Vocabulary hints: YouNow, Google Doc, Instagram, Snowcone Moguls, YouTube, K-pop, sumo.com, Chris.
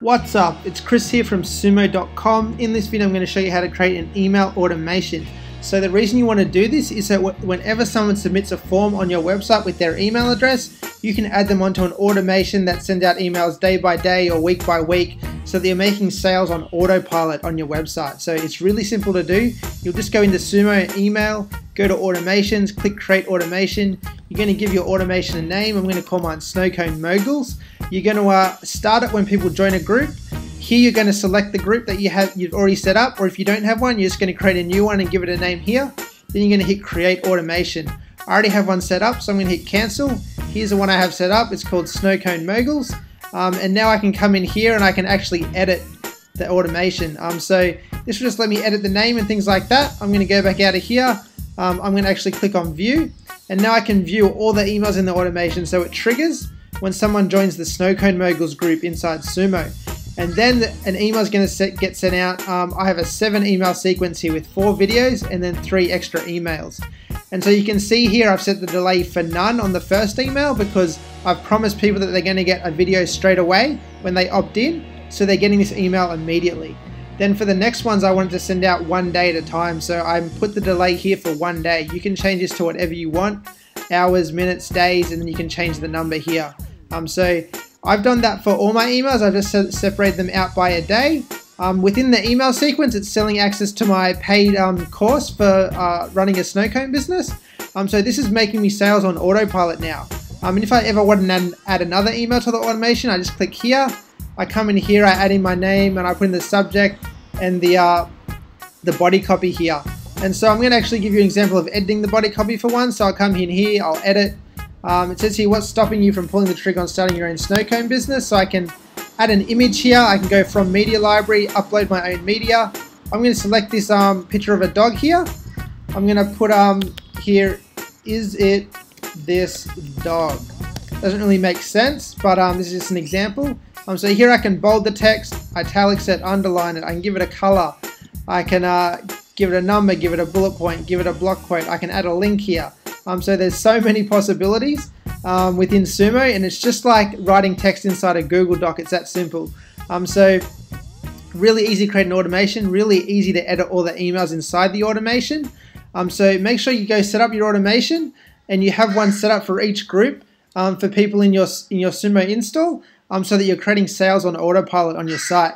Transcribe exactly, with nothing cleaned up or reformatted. What's up? It's Chris here from sumo dot com. In this video I'm going to show you how to create an email automation. So the reason you want to do this is that whenever someone submits a form on your website with their email address, you can add them onto an automation that sends out emails day by day or week by week so that you're making sales on autopilot on your website. So it's really simple to do. You'll just go into Sumo email, go to automations, click create automation. You're going to give your automation a name. I'm going to call mine Snowcone Moguls. You're going to uh, start it when people join a group. Here you're going to select the group that you have, you've already set up, or if you don't have one, you're just going to create a new one and give it a name here. Then you're going to hit create automation. I already have one set up, so I'm going to hit cancel. Here's the one I have set up. It's called Snowcone Moguls. Um, and now I can come in here and I can actually edit the automation. Um, so this will just let me edit the name and things like that. I'm going to go back out of here. Um, I'm going to actually click on view. And now I can view all the emails in the automation, so it triggers when someone joins the Snowcone Moguls group inside Sumo. And then an email is going to get sent out. Um, I have a seven email sequence here with four videos and then three extra emails. And so you can see here I've set the delay for none on the first email because I've promised people that they're going to get a video straight away when they opt in, so they're getting this email immediately. Then for the next ones, I wanted to send out one day at a time. So I put the delay here for one day. You can change this to whatever you want, hours, minutes, days, and then you can change the number here. Um, so I've done that for all my emails. I've just se separated them out by a day. Um, within the email sequence, it's selling access to my paid um, course for uh, running a snowcone business. Um, so this is making me sales on autopilot now. Um, and if I ever want to add another email to the automation, I just click here. I come in here, I add in my name, and I put in the subject and the uh, the body copy here. And so I'm going to actually give you an example of editing the body copy for one. So I'll come in here, I'll edit. Um, it says here, what's stopping you from pulling the trigger on starting your own snowcone business? So I can add an image here. I can go from media library, upload my own media. I'm going to select this um, picture of a dog here. I'm going to put um, here, is it this dog? Doesn't really make sense, but um, this is just an example. Um, so here I can bold the text, italics it, underline it, I can give it a color, I can uh, give it a number, give it a bullet point, give it a block quote, I can add a link here. Um, so there's so many possibilities um, within Sumo, and it's just like writing text inside a Google Doc, it's that simple. Um, so really easy to create an automation, really easy to edit all the emails inside the automation. Um, so make sure you go set up your automation and you have one set up for each group um, for people in your, in your Sumo install. Um, so that you're creating sales on autopilot on your site.